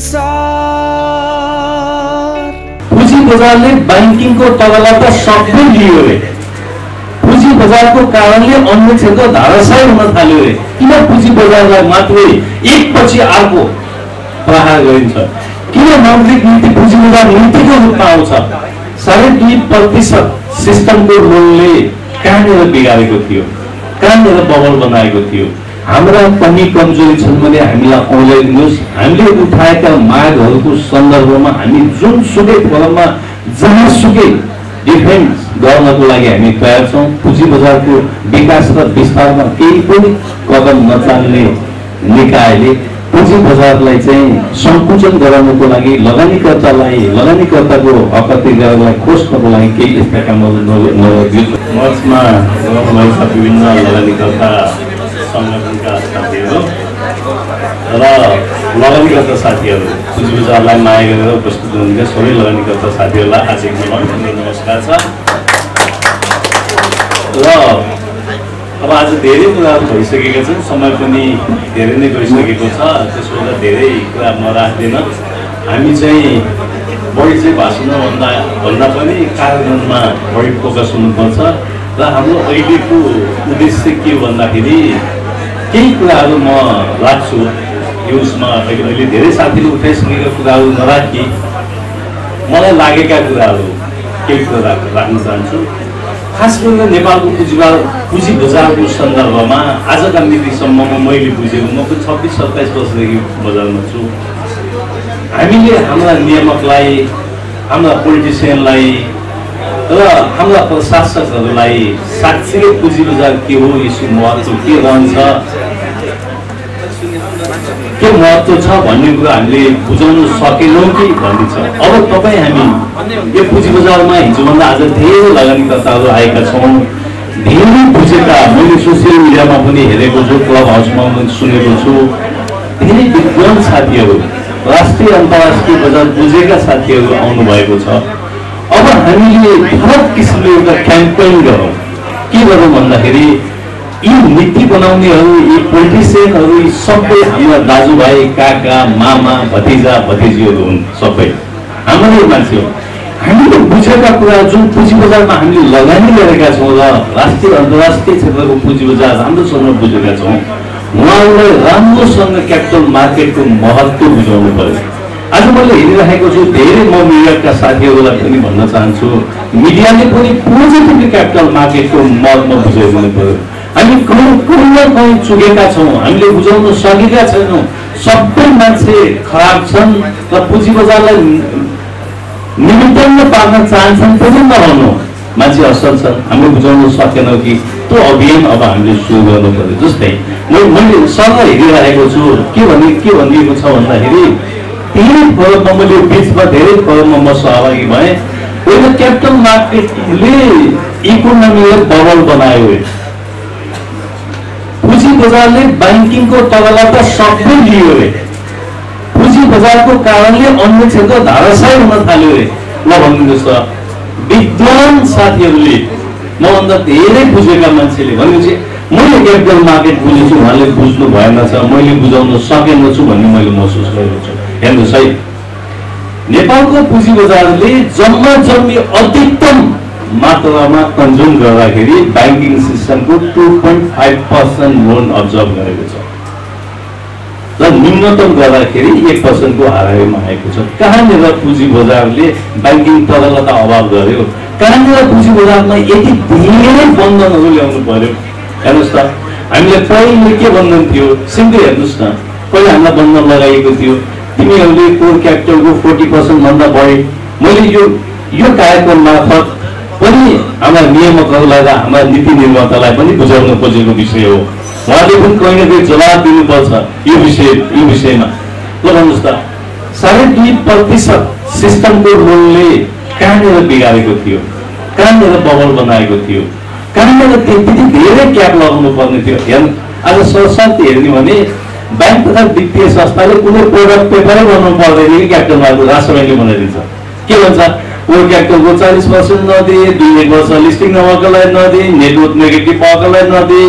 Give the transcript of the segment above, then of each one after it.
संसार। पूंजी बाजार ने बैंकिंग को तगलाता सबै लियो रे। पूंजी बजार को कारणले अन्य क्षेत्र धाराशायी हुन थाल्यो रे। किन पूंजी बजारलाई मात्रै एकपछि अर्को प्रहार गरिन्छ? किन मौद्रिक नीति पूंजी बजार नीतिको रूपमा आउँछ? 2.5% सिस्टमको मूलले कहाँनिर बिगारेको थियो, कहाँनिर बबल बनाएको थियो? हाम्रा पनि कमजोरी छन् भने हामीलाई औल्याउनुहोस्। हामीले उठाएका मागहरूको सन्दर्भमा हामी जुन सुकै फलमा जहाँ सुकै डिफेन्ड गर्नको लागि हामी तयार छौं। पूँजी बजारको विकास र विस्तारमा केही पनि कदम नचाल्ने निकायले पूँजी बजारलाई चाहिँ संकुचन गराउनको लागि लगानीकर्ताको अपत्ति गरेर खोज्नको लागि केही यस्ता कामहरू नगरिदिनु। मञ्चमा रहेका विभिन्न लगानीकर्ता संगठन का लगानीकर्ता साथीहरु, पूँजी बजारलाई माया गरेर उपस्थित हुनुहुने सबै लगानीकर्ता साथीहरुलाई आजको दिनमा नमस्कार छ। अब आज धेरै कुराहरु भइसकेका छन्, समय पनि धेरै नै गइसकेको छ, त्यसैले धेरै कुरा म राख्दिन। हामी चाहिँ बढी चाहिँ भाषणमा भन्दा पनि कार्यक्रममा बढी फोकस हुनुपर्छ र हाम्रो अहिलेको उद्देश्य के भन्दाखेरि केही कुराहरु म राख्छु न्यूजमा। अहिले धेरै साथीले उठाइसकेका कुराहरू नराखी मलाई लागेका कुराहरू केही कुरा राख्न चाहन्छु। खास गरेर नेपालको पूँजी बजारको सन्दर्भमा आजका मितिसम्ममा मैले बुझेको, म 26-27 वर्षदेखि बजारमा छु, हामीले हाम्रा नियामकलाई, हाम्रा पोलिटिसियनलाई र हाम्रा प्रशासकहरूलाई साँच्चै पूँजी बजार के हो, यसको महत्त्व के रहन्छ, के महत्त्व छ भन्ने कुरा हामीले बुझाउन सकेनौँ कि भन्ने छ। अब तपाईँ हामी यो पूँजी बजारमा हिजोभन्दा आज धेरै लगानीकर्ताहरू आएका छौँ, धेरै बुझेका, मैले सोसियल मिडियामा पनि हेरेको छु, क्लब हाउसमा पनि सुनेको छु, धेरै विद्वान साथीहरू, राष्ट्रिय अन्तर्राष्ट्रिय बजार बुझेका साथीहरू आउनुभएको छ। अब हामीले हर किसिमले एउटा क्याम्पेन गरौँ। के गरौँ भन्दाखेरि यी नीति बनाउनेहरू, यी पोलिटिसियनहरू, यी सबै हाम्रा दाजुभाइ, काका, मामा, भतिजा, भतिजीहरू हुन्, सबै हाम्रै मान्छे हो। हामीले बुझेका कुरा जुन पूँजी बजारमा हामीले लगानी गरेका छौँ र राष्ट्रिय अन्तर्राष्ट्रिय क्षेत्रको पूँजी बजार राम्रोसँग बुझेका छौँ, उहाँहरूलाई राम्रोसँग क्यापिटल मार्केटको महत्त्व बुझाउनु पर्यो। आज मैले हेरिरहेको छु, धेरै म मिडियाका साथीहरूलाई पनि भन्न चाहन्छु, मिडियाले पनि पोजिटिभ क्यापिटल मार्केटको महत्त्व बुझाउनु पर्यो। हामी कहीँ चुकेका छौँ, हामीले बुझाउन सकेका छैनौँ, सबै मान्छे खराब छन् र पूँजी बजारलाई निमित्तन्न पार्न चाहन्छन्, पनि नहुनु मान्छे असल छन्, हामीले बुझाउन सकेनौँ कि त्यो अभियान अब हामीले सुरु गर्नु पर्यो। जस्तै मैले सर हेरिरहेको छु, के भनिएको छ भन्दाखेरि धेरै फरकमा, मैले बिचमा धेरै फरकमा म सहभागी भएँ। होइन, क्यापिटल मार्केटले इकोनोमीलाई बबल बनायो, पूँजी बजारले बैंकिङको तगलाता सबै लियो रे, पूँजी बजारको कारणले अन्य क्षेत्र धाराशायी हुन थाल्यो रे। ल भन्नुहोस् त, विद्वान साथीहरूले, मभन्दा धेरै बुझेका मान्छेले भनेपछि मैले क्यापिटल मार्केट बुझेछु, उहाँले बुझ्नु भएन छ, मैले बुझाउन सकेन छु भन्ने मैले महसुस गरेको छु। हेर्नुहोस् है, नेपालको पूँजी बजारले जम्मी अधिकतम मात्रामा कन्ज्युम गर्दाखेरि बैंकिङ सिस्टमको 2.5% लोन अब्जर्भ गरेको छ र न्यूनतम गर्दाखेरि 1%को हारेमा आएको छ। कहाँनिर पूँजी बजारले बैंकिङ तरलता अभाव गर्यो? कहाँनिर पूँजी बजारमा यति धेरै बन्धनहरू ल्याउनु पर्यो? हेर्नुहोस् त, हामीले पहिले के बन्धन थियो, सिम्पली हेर्नुहोस् न, पहिले हामीलाई बन्धन लगाइएको थियो, तिमीहरूले कोर क्यापिटलको 40%भन्दा बढी। मैले यो कार्यक्रम मार्फत पनि हाम्रा नियामकहरूलाई र हाम्रा नीति निर्मातालाई पनि बुझाउन खोजेको विषय हो, उहाँले पनि कहीँ न कहीँ जवाब दिनुपर्छ यो विषयमा। ल भन्नुहोस् त, 2.5% सिस्टमको मूलले कहाँनिर बिगारेको थियो, कहाँनिर बबल बनाएको थियो, कहाँनिर त्यति धेरै क्याप लगाउनु पर्ने थियो? हेर्नु, आज सरसर्ती हेर्ने भने ब्याङ्क तथा वित्तीय संस्थाले कुनै प्रोडक्ट पेपरै बनाउनु पर्दैन कि क्यापिटल मार्केट राष्ट्र ब्याङ्कले बनाइदिन्छ। के भन्छ? कोर क्यापिटलको 40% नदिए, 2 वर्ष लिस्टिङ नभएकोलाई नदिए, नेटवर्क नेगेटिभ भएकोलाई नदिए,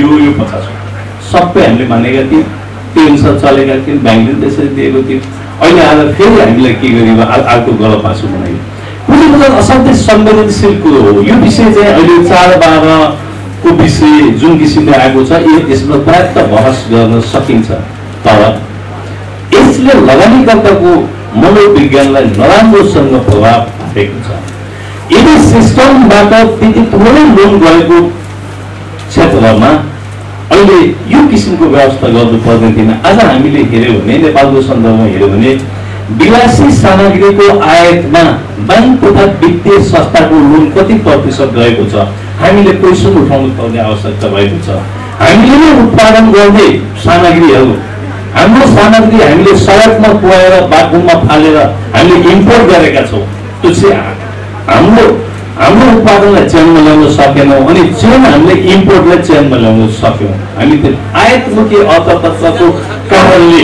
यो 50 सबै हामीले मानेका थियौँ। पेन्सन चलेका थिएन, ब्याङ्कले त्यसरी दिएको थियो। अहिले आज फेरि हामीलाई के गरियो, अर्को गलपासु बनायो। कुनै कुरा असाध्यै संवेदनशील कुरो हो। यो विषय चाहिँ अहिले ४/१२ को विषय जुन किसिमले आएको छ, यसमा पर्याप्त बहस गर्न सकिन्छ, तर यसले लगानीकर्ताको मनोविज्ञानलाई नराम्रोसँग प्रभाव पारेको छ। यदि सिस्टमबाट त्यति थोरै लोन गएको क्षेत्रमा अहिले यो किसिमको व्यवस्था गर्नुपर्ने थिएन। आज हामीले हेर्यौं भने, नेपालको सन्दर्भमा हेर्यौं भने, विलासी सामग्रीको आयातमा बैंक तथा वित्तीय संस्थाको लोन कति प्रतिशत गएको छ, हामीले क्वेसन उठाउनु पर्ने आवश्यकता भएको छ। हामीले नै उत्पादन गर्ने सामग्रीहरू, हाम्रो सामग्री हामीले सडकमा पुगाएर बाथरूममा फालेर हामीले इम्पोर्ट गरेका छौँ, त्यो चाहिँ हाम्रो हाम्रो उत्पादनलाई चेनमा ल्याउन सकेनौँ, अनि चेन हामीले इम्पोर्टलाई चेनमा ल्याउन सक्यौँ। हामी त्यो आयातमुखी अर्थतन्त्रको कारणले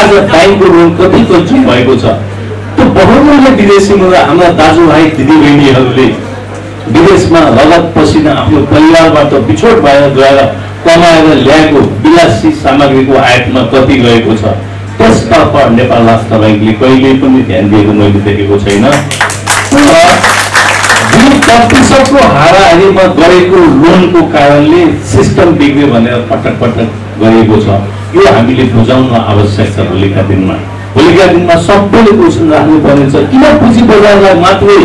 आज ब्याङ्कको लोन कति कन्ज्युम भएको छ। त्यो बहुमूल्य विदेशी मुद्रा हाम्रा दाजुभाइ दिदीबहिनीहरूले विदेशमा रगत पसिना आफ्नो परिवारबाट बिछोड भएर गएर कमाएर ल्याएको विलासी सामग्रीको आयातमा कति गएको छ, त्यसतर्फ नेपाल राष्ट्र ब्याङ्कले कहिल्यै पनि ध्यान दिएको मैले देखेको छैन। २ प्रतिशत को हाराहारीमा गरेको लोनको कारणले सिस्टम बिग्रियो भनेर पटक पटक गरेको छ। यो हामीले बुझाउन आवश्यक छ। भोलिका दिनमा सबैले क्वेसन राख्नुपर्ने छ, किन पुँजी बजारलाई मात्रै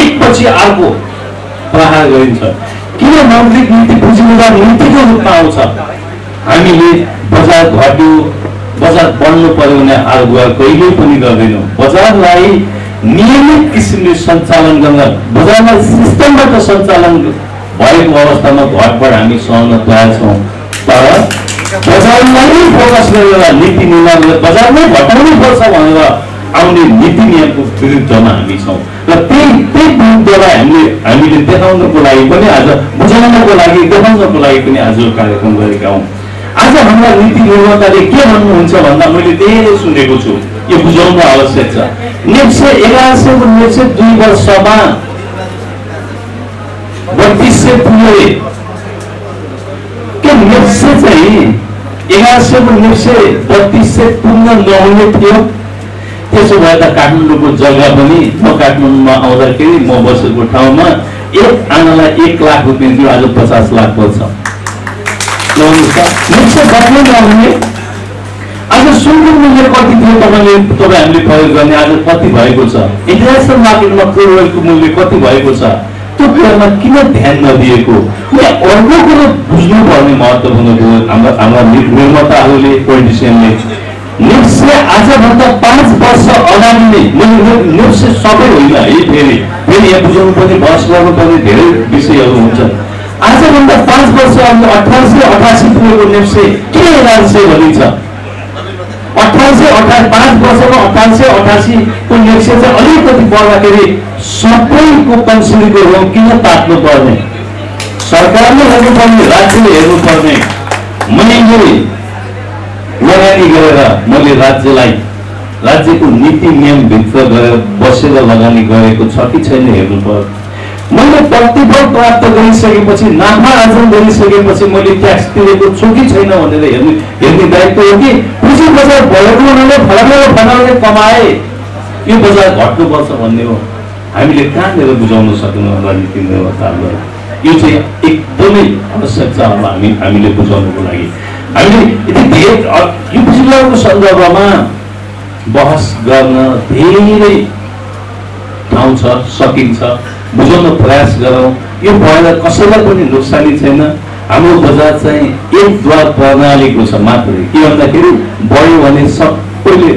एकपछि अर्को प्रहार गरिन्छ, किन मौद्रिक नीति पुँजी बजार नीतिको रूपमा आउँछ। हामीले बजार घट्यो, बजार बढ्नु पर्यो भने आग्रह कहिल्यै पनि गर्दैनौँ। बजारलाई नियमित किसिमले सञ्चालन गर्न, बजारमा सिस्टमबाट सञ्चालन भएको अवस्थामा घटबढ हामी सहन तयार छौँ, तर बजारलाई नै फोकस गरेर नीति निर्माण गरेर बजारमै घटाउनै पर्छ भनेर आउने नीति नियमको विरुद्धमा हामी छौँ। र त्यही विरुद्धलाई हामीले देखाउनको लागि पनि आज देखाउनको लागि पनि आज यो कार्यक्रम गरेका हौँ। आज हाम्रा नीति निर्माताले के भन्नुहुन्छ भन्दा मैले धेरै सुनेको छु, यो बुझाउनु आवश्यक छ। नेप्से 1100 दुई वर्षमा 3200 पुग्यो। के नेप्से चाहिँ 1100 पुग्न नहुने थियो? त्यसो भए त काठमाडौँको जग्गा पनि, म काठमाडौँमा आउँदाखेरि म बसेको ठाउँमा एक आनालाई 1 लाख रुपियाँ थियो, आज 50 लाख पर्छ। नेप्से बढ्नै नहुने। आज सुनको मूल्य कति थियो हामीले प्रयोग गर्ने, आज कति भएको छ? इन्टरनेसनल मार्केटमा क्रुड ओइलको मूल्य कति भएको छ? त्यो कुरामा किन ध्यान नदिएको? या अर्को कुरो बुझ्नुपर्ने महत्त्वपूर्ण कुरो, हाम्रा निर्माताहरूले, पोलिटिसियनले नेप्से आजभन्दा 5 वर्ष अगाडि नै, नेप्से सबै होइन है, फेरि यहाँ बुझाउनु पर्ने, बहस गर्नुपर्ने धेरै विषयहरू हुन्छन्। आजभन्दा 5 वर्ष अगाडि 1888 पुगेको नेप्से के राज्य भनिन्छ? 5 वर्षमा 1888 को नेप्से चाहिँ अलिकति बढ्दाखेरि सबैको कन्सिडरको रोग किन तात्नुपर्ने? सरकारले हेर्नुपर्ने, राज्यले हेर्नुपर्ने। मैले लगानी गरेर, मैले राज्यको नीति नियमभित्र गरेर बसेर लगानी गरेको छ कि छैन हेर्नु पर्यो। मैले प्रतिफल प्राप्त गरिसकेपछि, नाफा आर्जन गरिसकेपछि मैले ट्याक्स तिरेको छु कि छैन भनेर हेर्ने दायित्व हो कि पुँजी बजार भएको हुनाले फलाफल कमाए यो बजार घट्नुपर्छ भन्ने हो? हामीले कहाँनिर बुझाउन सक्यौँ होला नीति निर्माताहरूलाई? यो चाहिँ एकदमै आवश्यक छ हामीले बुझाउनुको लागि। हामीले यति धेरै यो जिल्लाको सन्दर्भमा बहस गर्न धेरै ठाउँ छ, सकिन्छ, बुझाउन प्रयास गरौँ। यो भएर कसैलाई पनि नोक्सानी छैन। हाम्रो बजार चाहिँ एकद्वार प्रणालीको छ मात्रै, के भन्दाखेरि बढ्यो भने सबैले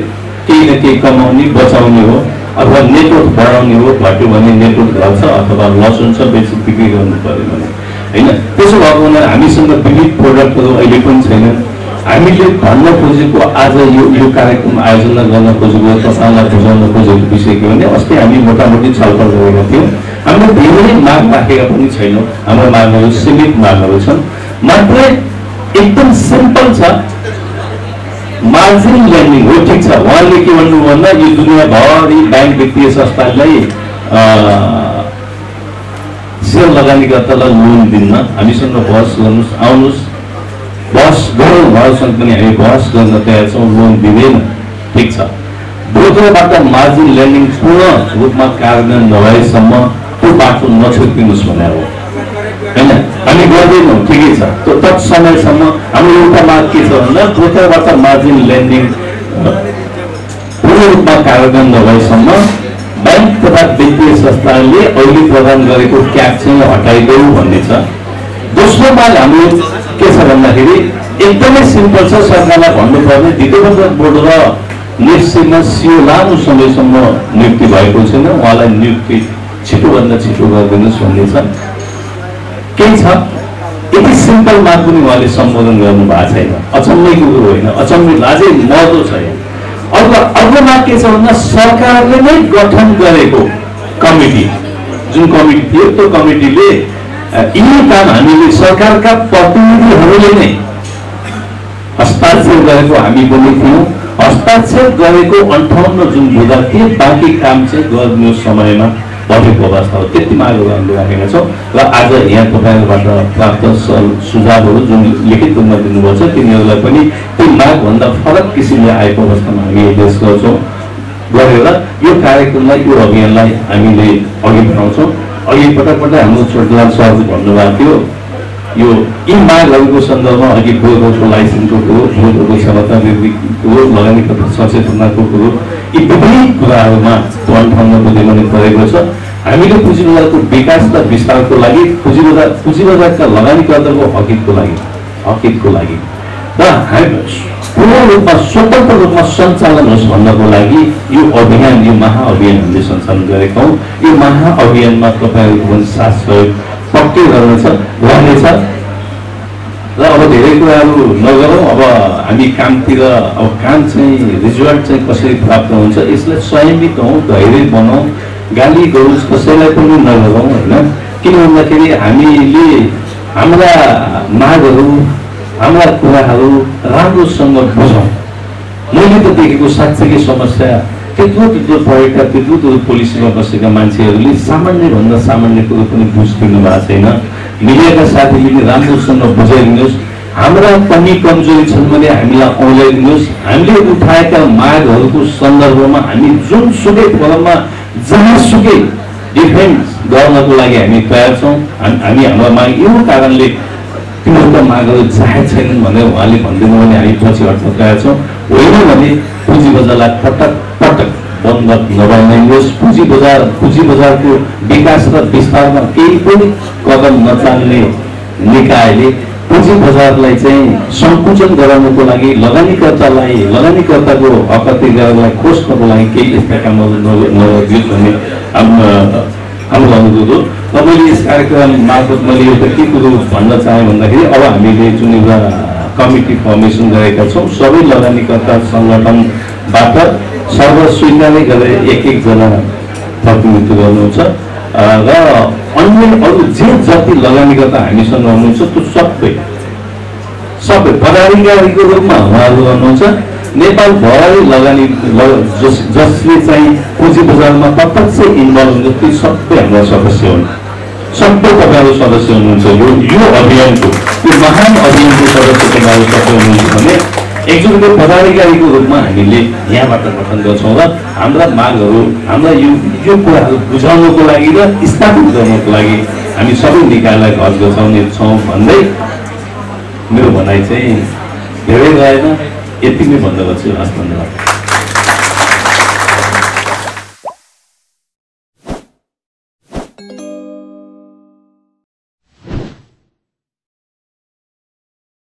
केही न केही कमाउने, बचाउने हो, अथवा नेटवर्क बढाउने हो, घट्यो भने नेटवर्क घट्छ, अथवा लस हुन्छ बेसी बिक्री गर्नु पऱ्यो भने होइन। त्यसो भएको हुनाले हामीसँग विविध प्रोडक्टहरू अहिले पनि छैनन्। हामीले भन्न खोजेको, आज यो कार्यक्रम आयोजना गर्न खोजेको, तपाईँलाई बुझाउन खोजेको विषय के भने, अस्ति हामी मोटामोटी छलफल गरेका थियौँ। हाम्रो धेरै माग राखेका पनि छैनौँ, हाम्रो मागहरू सीमित मागहरू छन्, मात्रै एकदम सिम्पल छ। मार्जिन ल्यान्डिङ हो, ठिक छ। उहाँले के भन्नुभन्दा यो दुनियाँभरि ब्याङ्क वित्तीय संस्थालाई सेयर लगानीकर्तालाई लोन दिनमा हामीसँग बहस गर्नुहोस्, आउनुहोस्, ठीक है ब्रोकरबाट मार्जिन लेन्डिङ पूर्ण रूपमा कार्यान्वयन नभएसम्म त्यो बाटो नछुट्दिनुस् भनेर हो हैन हामी गर्दैनौँ ठिकै छ त्यो तत् समयसम्म हाम्रो एउटा माग के छ भन्दा ब्रोकरबाट मार्जिन लेन्डिङ पूर्ण रूपमा कार्यान्वयन नभएसम्म बैंक तथा वित्तीय संस्थानले अहिले प्रदान गरेको क्याप चाहिँ हटाइदेऊ भन्ने छ। दोस्रो माग हाम्रो के छ भन्दाखेरि एकदमै सिम्पल छ सरकारलाई भन्नुपर्ने दिगम्बर बोर्ड र नेप्सेमा सीओ लामो समयसम्म नियुक्ति भएको छैन उहाँलाई नियुक्ति छिटोभन्दा छिटो गरिदिनुहोस् भन्ने छ। केही छ यति सिम्पल माग पनि उहाँले सम्बोधन गर्नुभएको छैन अचम्मैको कुरो होइन अचम्मै लाजै महत्त्व छैन। अर्को माग के छ भन्दा सरकारले नै गठन गरेको कमिटी जुन कमिटी थियो त्यो कमिटीले यी काम हामीले सरकारका प्रतिनिधिहरूले नै हस्ताक्षर गरेको हामी पनि थियौँ हस्ताक्षर गरेको 58 जुन बुझा थिए बाँकी काम चाहिँ गर्ने समयमा भएको अवस्था हो। त्यति मागहरू हामीले राखेका छौँ र आज यहाँ तपाईँहरूबाट प्राप्त सुझावहरू जुन लिखित रूपमा दिनुभएको छ तिनीहरूलाई पनि त्यो मागभन्दा फरक किसिमले आएको अवस्थामा हामी निर्देश गर्छौँ गरेर यो कार्यक्रमलाई यो अभियानलाई हामीले अघि बढाउँछौँ। अघि पटकपटक हाम्रो छोटलाल सरले भन्नुभएको थियो यो यी मागहरूको सन्दर्भमा अघि बोर्डको लाइसेन्सको कुरो बोर्डको क्षमता वृद्धिको कुरो लगानी तथा सचेतनाको कुरो यी विभिन्न कुराहरूमा 58 बुँदै पनि गरेको छ। हामीले पुँजी बजारको विकास र विस्तारको लागि पुँजी बजारका लगानीकर्ताको हकितको लागि र हामी पूर्ण रूपमा स्वतन्त्र रूपमा सञ्चालन होस् भन्नको लागि यो अभियान यो महाअभियान हामीले सञ्चालन गरेका हौँ। यो महाअभियानमा तपाईँहरूको पनि साथ सहयोग पक्कै रहनेछ र अब धेरै कुराहरू नगरौँ। अब हामी कामतिर अब काम चाहिँ रिजल्ट चाहिँ कसरी प्राप्त हुन्छ यसलाई संयमित हौँ धैर्य बनाऊ गाली गरोस् कसैलाई पनि नगरौँ होइन। किन भन्दाखेरि हामीले हाम्रा मागहरू हाम्रा कुराहरू राम्रोसँग बुझौँ। मैले त देखेको साँच्चैकै समस्या त्यत्रो पढेका त्यत्रो पुलिसमा बसेका मान्छेहरूले सामान्यभन्दा सामान्य कुरो पनि बुझिदिनु भएको छैन। मिडियाका साथीले राम्रोसँग बुझाइदिनुहोस् हाम्रा पनि कमजोरी छन् भने हामीलाई औल्याइदिनुहोस्। हामीले उठाएका मागहरूको सन्दर्भमा हामी जुनसुकै फलमा जहाँसुकै डिफेन्स गर्नको लागि हामी तयार छौँ। हामी हाम्रा माग यो कारणले तिनीहरूका मागहरू जाहेज छैनन् भनेर उहाँले भनिदिनु भने हामी पछि हट्न तयार छौँ। होइन भने पुँजी बजारलाई पटक बन्द नबनाइयोस्। पुँजी बजारको विकास र विस्तारमा केही पनि कदम नचाल्ने निकायले पुँजी बजारलाई चाहिँ सङ्कुचन गराउनको लागि लगानीकर्ताको हक अधिकारलाई खोज्नको लागि केही यस्ता कामहरू नगरिदियोस् भन्ने हाम्रो अनुरोध हो। तपाईँले यस कार्यक्रम मार्फत मैले एउटा के कुरो भन्न चाहेँ भन्दाखेरि अब हामीले जुन एउटा कमिटी फर्मेसन गरेका छौँ सबै लगानीकर्ता सङ्गठनबाट सर्वस्वीकार्य गरेर एकजना प्रतिनिधित्व गर्नुहुन्छ र अन्य अरू जे जति लगानीकर्ता हामीसँग हुनुहुन्छ त्यो सबै पदाधिकारीको रूपमा उहाँहरू गर्नुहुन्छ। नेपाल भरि लगानी जसले चाहिँ पुँजी बजारमा प्रत्यक्ष इन्भल्भ हुन्छ ती सबै हाम्रा सदस्य हुन् सबै तपाईँहरू सदस्य हुनुहुन्छ। यो अभियानको यो महान अभियानको सदस्य तपाईँहरू सबै हुनुहुन्छ भने एकजनाको पदाधिकारीको रूपमा हामीले यहाँबाट गठन गर्छौँ र हाम्रा मागहरू हाम्रा यो कुराहरू बुझाउनको लागि र स्थापित गर्नको लागि हामी सबै निकायलाई खर्च गर्छौने छौँ भन्दै मेरो भनाइ चाहिँ धेरै रहेन यति नै भन्नुपर्छ। हस् धन्यवाद।